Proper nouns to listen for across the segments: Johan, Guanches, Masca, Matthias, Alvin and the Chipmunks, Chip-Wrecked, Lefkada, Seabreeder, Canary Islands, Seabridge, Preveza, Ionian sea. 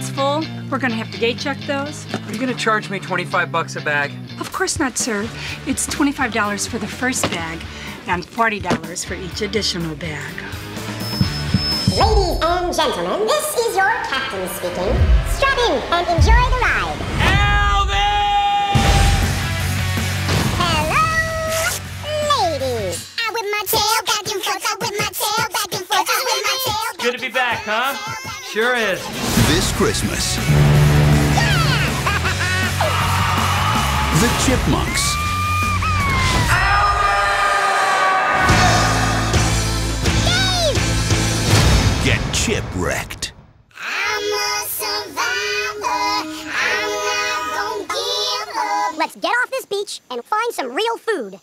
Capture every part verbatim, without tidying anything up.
that's full. We're gonna have to gate check those. Are you gonna charge me twenty-five bucks a bag? Of course not, sir. It's twenty-five dollars for the first bag and forty dollars for each additional bag. Ladies and gentlemen, this is your captain speaking. Strap in and enjoy the ride. Alvin! Hello, ladies. I whip my tail back and forth, I whip my tail back and forth, I whip my tail back. Good to be back, huh? Sure is. This Christmas, yeah! The Chipmunks, Alvin! Get Chip-Wrecked. I'm a survivor. I'm not gonna give up. Let's get off this beach and find some real food.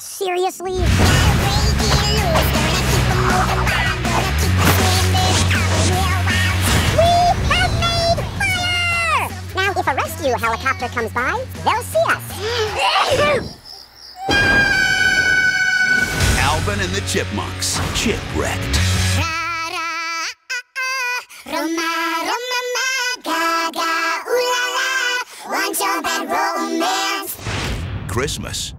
Seriously? We have made fire! Now, if a rescue helicopter comes by, they'll see us. Alvin and the Chipmunks, Chip-Wrecked. Christmas.